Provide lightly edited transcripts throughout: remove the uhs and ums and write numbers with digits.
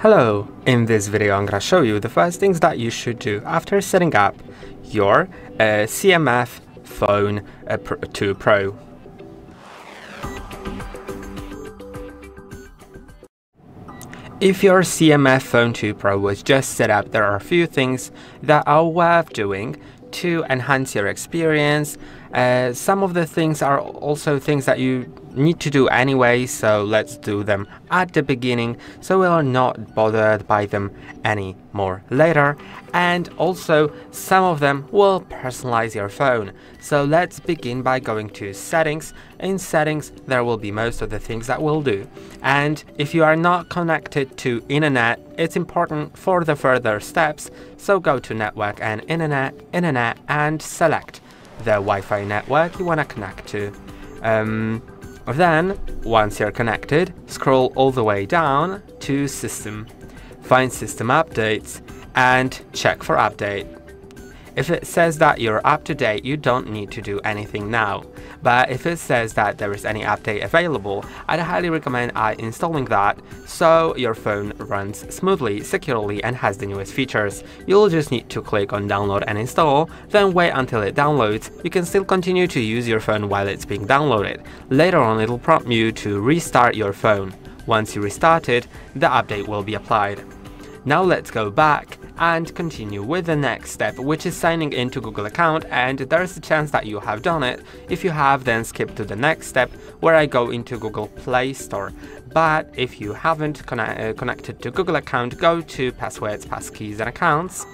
Hello! In this video I'm gonna show you the first things that you should do after setting up your CMF Phone 2 Pro. If your CMF Phone 2 Pro was just set up, there are a few things that are worth doing to enhance your experience. Some of the things are also things that you need to do anyway, so let's do them at the beginning so we are not bothered by them anymore later. And also some of them will personalize your phone. So let's begin by going to settings. In settings there will be most of the things that we'll do, and if you are not connected to internet, it's important for the further steps, so go to network and internet and select the Wi-Fi network you want to connect to. Then, once you're connected, scroll all the way down to System, find System Updates and check for Update. If it says that you're up to date, you don't need to do anything now, but if it says that there is any update available, I'd highly recommend installing that so your phone runs smoothly, securely and has the newest features. You'll just need to click on download and install, then wait until it downloads. You can still continue to use your phone while it's being downloaded. Later on it'll prompt you to restart your phone. Once you restart it, the update will be applied. Now let's go back and continue with the next step, which is signing into Google account, and there's a chance that you have done it. If you have, then skip to the next step where I go into Google Play Store. But if you haven't connected to Google account, go to Passwords, Passkeys and Accounts,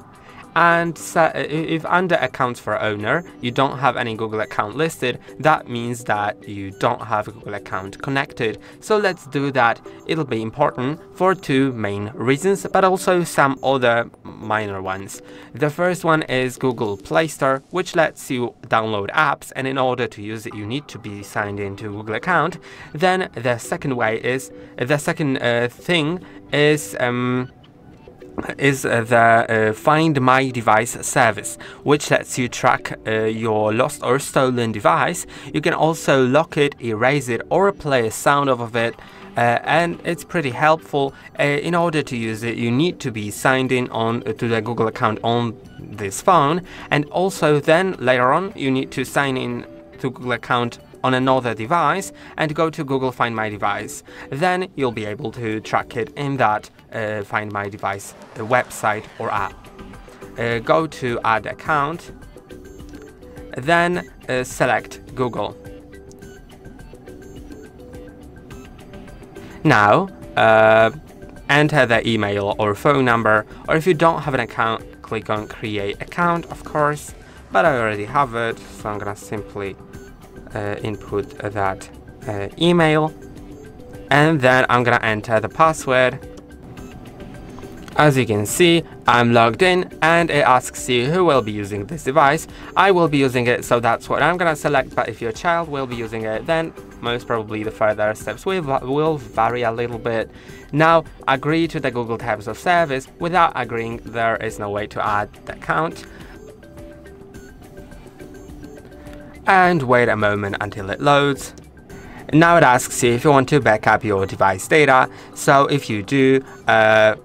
and if under Accounts for Owner you don't have any Google account listed, that means that you don't have a Google account connected. So let's do that. It'll be important for two main reasons, but also some other minor ones. The first one is Google Play Store, which lets you download apps, and in order to use it you need to be signed into Google account. Then the second way is, the Find My Device service, which lets you track your lost or stolen device. You can also lock it, erase it or play a sound off of it, and it's pretty helpful. In order to use it you need to be signed in to the Google account on this phone, and also then later on you need to sign in to Google account on another device and go to Google Find My Device. Then you'll be able to track it in that Find My Device website or app. Go to Add Account, then select Google. Now enter the email or phone number, or if you don't have an account, click on Create Account, of course, but I already have it, so I'm gonna simply input that email, and then I'm gonna enter the password. As you can see, I'm logged in and it asks you who will be using this device. I will be using it, so that's what I'm gonna select, but if your child will be using it, then most probably the further steps will vary a little bit. Now agree to the Google terms of service. Without agreeing, there is no way to add the account. And wait a moment until it loads. Now it asks you if you want to back up your device data, so if you do,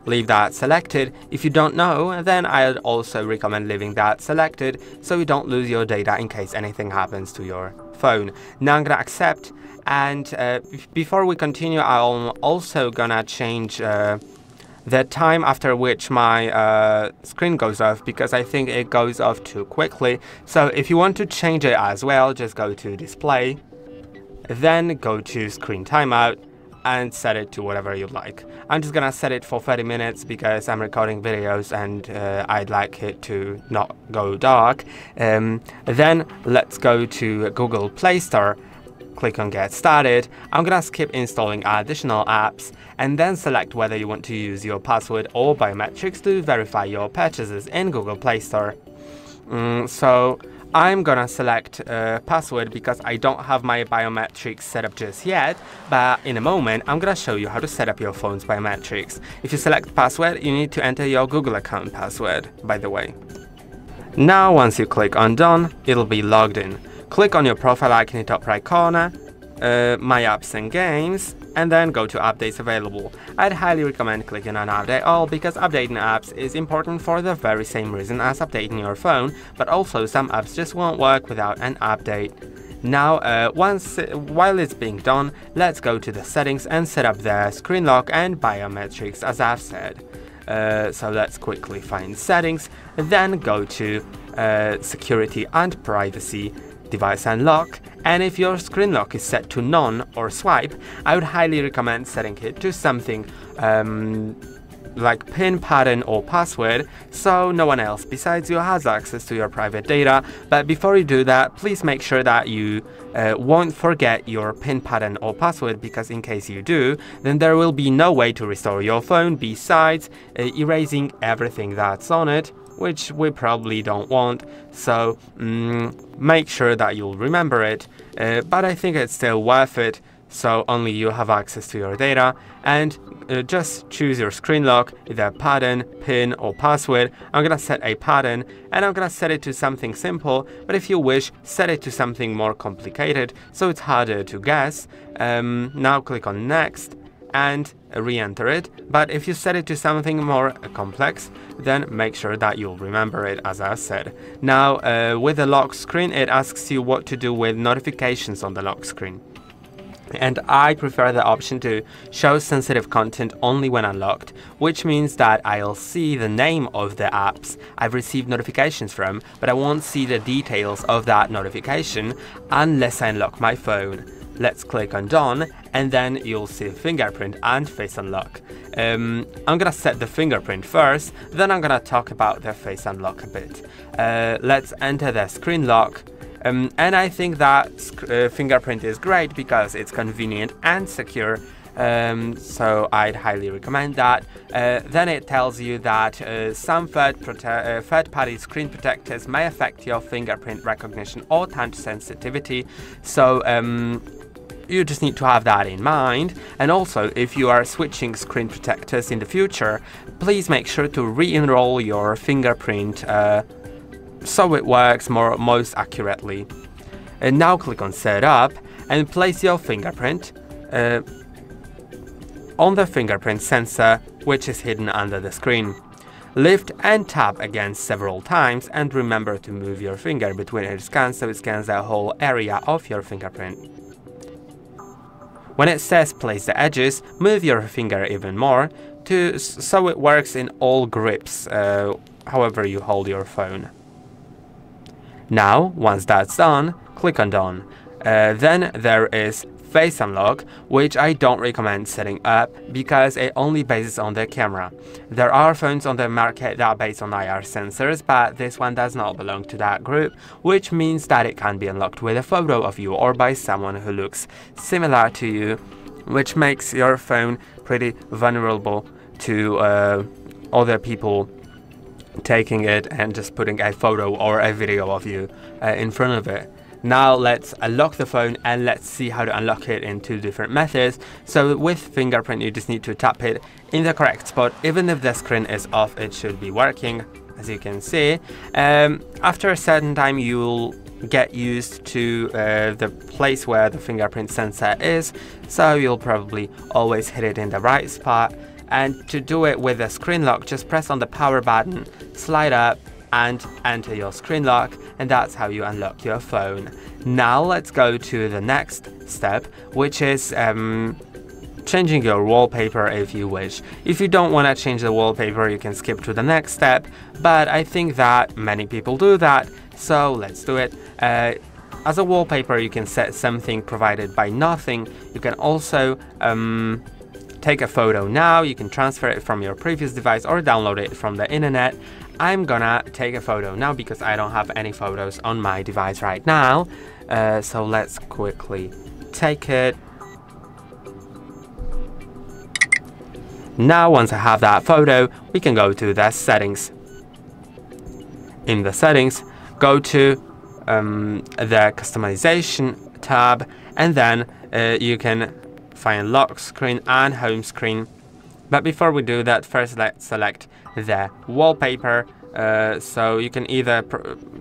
leave that selected. If you don't know, then I'd also recommend leaving that selected so you don't lose your data in case anything happens to your phone. Now I'm gonna accept, and before we continue I'm also gonna change the time after which my screen goes off, because I think it goes off too quickly. So if you want to change it as well, just go to display, then go to screen timeout and set it to whatever you like. I'm just gonna set it for 30 minutes because I'm recording videos and I'd like it to not go dark. Then let's go to Google Play Store, click on Get Started. I'm gonna skip installing additional apps and then select whether you want to use your password or biometrics to verify your purchases in Google Play Store. So I'm gonna select password because I don't have my biometrics set up just yet, but in a moment I'm gonna show you how to set up your phone's biometrics. If you select password, you need to enter your Google account password, by the way. Now once you click on Done, it'll be logged in. Click on your profile icon in top right corner, My Apps and Games, and then go to updates available. I'd highly recommend clicking on update all, because updating apps is important for the very same reason as updating your phone, but also some apps just won't work without an update. Now, while it's being done, let's go to the settings and set up the screen lock and biometrics as I've said. So let's quickly find settings, then go to security and privacy, device unlock, and if your screen lock is set to none or swipe, I would highly recommend setting it to something like PIN pattern or password, so no one else besides you has access to your private data. But before you do that, please make sure that you won't forget your PIN pattern or password, because in case you do, then there will be no way to restore your phone besides erasing everything that's on it, which we probably don't want. So make sure that you'll remember it, but I think it's still worth it, so only you have access to your data. And just choose your screen lock, either pattern, PIN or password. I'm gonna set a pattern and I'm gonna set it to something simple, but if you wish, set it to something more complicated so it's harder to guess. Now click on next and re-enter it, but if you set it to something more complex, then make sure that you'll remember it as I said. Now with the lock screen, it asks you what to do with notifications on the lock screen. And I prefer the option to show sensitive content only when unlocked, which means that I'll see the name of the apps I've received notifications from, but I won't see the details of that notification unless I unlock my phone. Let's click on done, and then you'll see fingerprint and face unlock. I'm gonna set the fingerprint first, then I'm gonna talk about the face unlock a bit. Let's enter the screen lock. And I think that fingerprint is great because it's convenient and secure, so I'd highly recommend that. Then it tells you that some third-party screen protectors may affect your fingerprint recognition or touch sensitivity, so you just need to have that in mind. And also, if you are switching screen protectors in the future, please make sure to re-enroll your fingerprint so it works most accurately. And now click on setup and place your fingerprint on the fingerprint sensor, which is hidden under the screen. Lift and tap again several times, and remember to move your finger between each scan so it scans the whole area of your fingerprint. When it says place the edges, move your finger even more so it works in all grips, however you hold your phone. Now, once that's done, click on done. Then there is face unlock, which I don't recommend setting up because it only bases on the camera. There are phones on the market that base on IR sensors, but this one does not belong to that group, which means that it can be unlocked with a photo of you or by someone who looks similar to you, which makes your phone pretty vulnerable to other people taking it and just putting a photo or a video of you in front of it. Now let's unlock the phone and let's see how to unlock it in two different methods. So with fingerprint, you just need to tap it in the correct spot. Even if the screen is off, it should be working, as you can see. After a certain time, you'll get used to the place where the fingerprint sensor is, so you'll probably always hit it in the right spot. And to do it with a screen lock, just press on the power button, slide up and enter your screen lock, and that's how you unlock your phone. Now let's go to the next step, which is changing your wallpaper if you wish. If you don't want to change the wallpaper, you can skip to the next step, but I think that many people do that, so let's do it. As a wallpaper, you can set something provided by Nothing. You can also take a photo now, you can transfer it from your previous device or download it from the internet. I'm gonna take a photo now because I don't have any photos on my device right now. So let's quickly take it. Now once I have that photo, we can go to the settings. In the settings, go to the customization tab, and then you can find lock screen and home screen. But before we do that, first let's select the wallpaper So you can either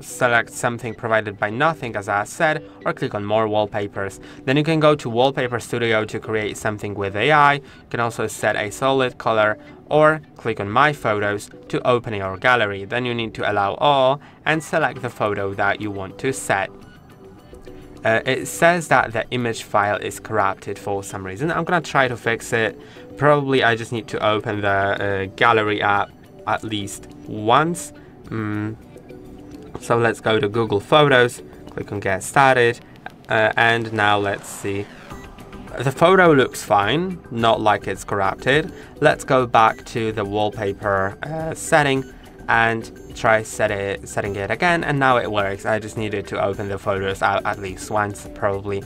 select something provided by Nothing, as I said, or click on more wallpapers. Then you can go to Wallpaper Studio to create something with AI. You can also set a solid color or click on My Photos to open your gallery. Then you need to allow all and select the photo that you want to set. It says that the image file is corrupted for some reason. I'm gonna try to fix it. Probably I just need to open the gallery app at least once. So let's go to Google Photos, click on Get Started, and now let's see. The photo looks fine, not like it's corrupted. Let's go back to the wallpaper setting and try setting it again, and now it works. I just needed to open the photos out at least once, probably.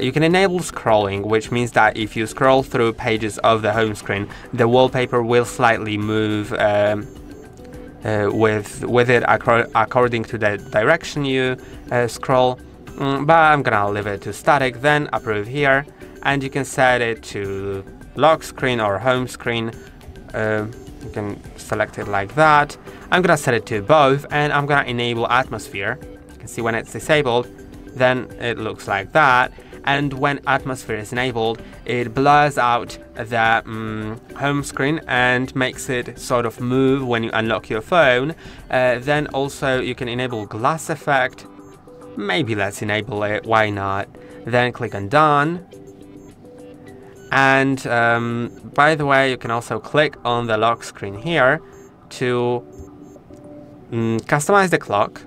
You can enable scrolling, which means that if you scroll through pages of the home screen, the wallpaper will slightly move with it according to the direction you scroll. But I'm gonna leave it to static, then approve here, and you can set it to lock screen or home screen. You can select it like that. I'm gonna set it to both, and I'm gonna enable atmosphere. You can see when it's disabled, then it looks like that, and when atmosphere is enabled, it blurs out the home screen and makes it sort of move when you unlock your phone. Then also you can enable glass effect. Maybe let's enable it, why not? Then click on Done. And by the way, you can also click on the lock screen here to customize the clock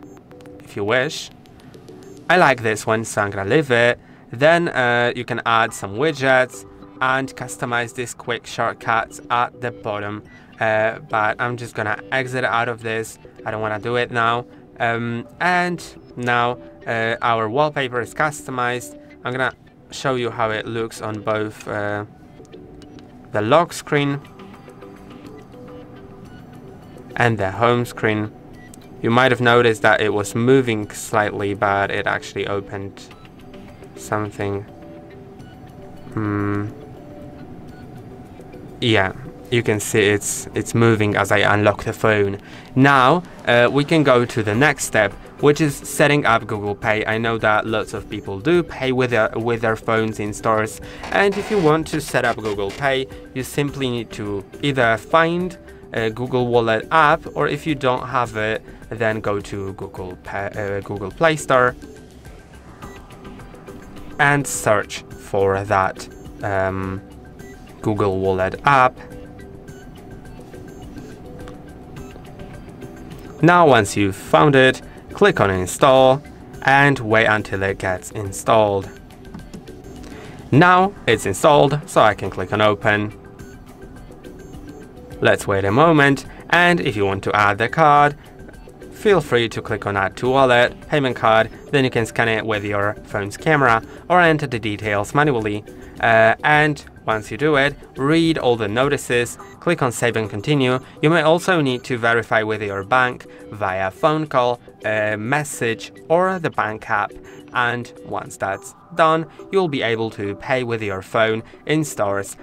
if you wish. I like this one, so I'm gonna leave it. Then you can add some widgets and customize these quick shortcuts at the bottom, but I'm just gonna exit out of this. I don't want to do it now. And now our wallpaper is customized. I'm gonna show you how it looks on both the lock screen and the home screen. You might have noticed that it was moving slightly, but it actually opened something. Yeah, you can see it's moving as I unlock the phone. Now we can go to the next step, which is setting up Google Pay. I know that lots of people do pay with their phones in stores, and if you want to set up Google Pay, you simply need to either find a Google Wallet app, or if you don't have it, then go to Google Play Store and search for that Google Wallet app. Now once you've found it, click on Install and wait until it gets installed. Now it's installed, so I can click on Open. Let's wait a moment, and if you want to add the card, feel free to click on Add to Wallet, Payment Card, then you can scan it with your phone's camera or enter the details manually. And once you do it, read all the notices, click on Save and Continue. You may also need to verify with your bank via phone call, a message, or the bank app. And once that's done, you'll be able to pay with your phone in stores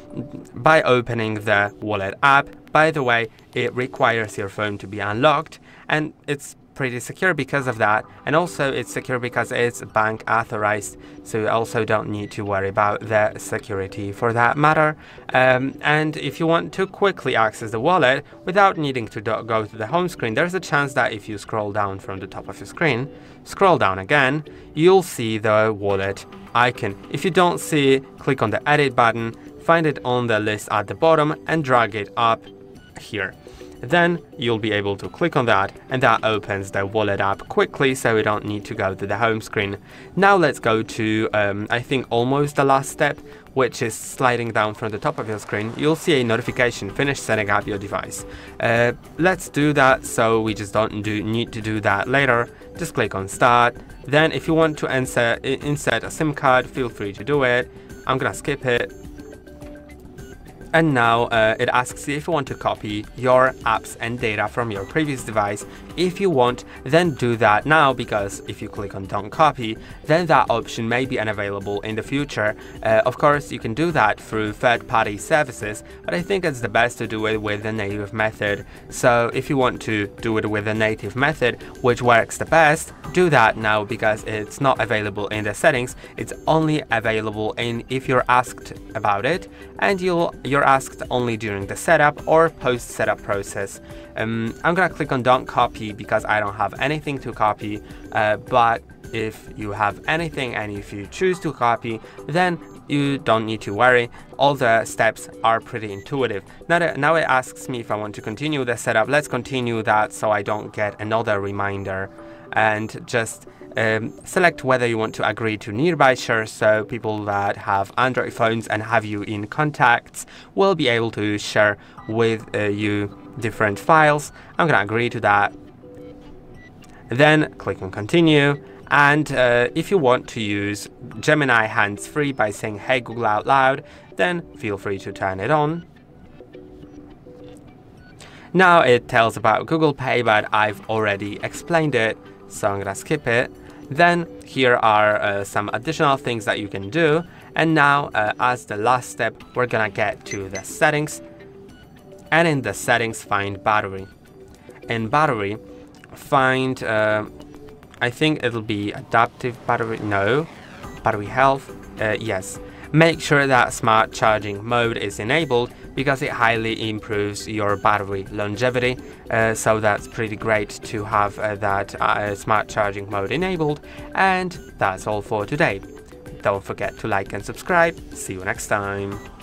by opening the Wallet app. By the way, it requires your phone to be unlocked, and it's pretty secure because of that, and also it's secure because it's bank authorized, so you also don't need to worry about the security for that matter. And if you want to quickly access the wallet without needing to go to the home screen, there's a chance that if you scroll down from the top of your screen, scroll down again, you'll see the wallet icon. If you don't see it, click on the edit button, find it on the list at the bottom and drag it up here. Then you'll be able to click on that, and that opens the wallet app quickly, so we don't need to go to the home screen. Now let's go to I think almost the last step, which is sliding down from the top of your screen. You'll see a notification, finish setting up your device. Let's do that, so we just don't need to do that later. Just click on Start. Then if you want to insert a SIM card, feel free to do it. I'm gonna skip it. And now it asks you if you want to copy your apps and data from your previous device. If you want, then do that now, because if you click on don't copy, then that option may be unavailable in the future. Of course, you can do that through third-party services, but I think it's the best to do it with the native method. So if you want to do it with the native method, which works the best, do that now, because it's not available in the settings. It's only available in if you're asked about it, and you're asked only during the setup or post setup process. I'm gonna click on don't copy because I don't have anything to copy, but if you have anything and if you choose to copy, then you don't need to worry. All the steps are pretty intuitive. Now it asks me if I want to continue the setup. Let's continue that so I don't get another reminder, and just select whether you want to agree to nearby share, so people that have Android phones and have you in contacts will be able to share with you different files. I'm gonna agree to that, then click on continue. And if you want to use Gemini hands-free by saying hey Google out loud, then feel free to turn it on. Now it tells about Google Pay, but I've already explained it, so I'm gonna skip it. Then here are some additional things that you can do. And now as the last step, we're gonna get to the settings, and in the settings find battery. In battery, find I think it'll be adaptive battery, no, battery health, yes. Make sure that smart charging mode is enabled because it highly improves your battery longevity. So that's pretty great to have that smart charging mode enabled. And that's all for today. Don't forget to like and subscribe. See you next time.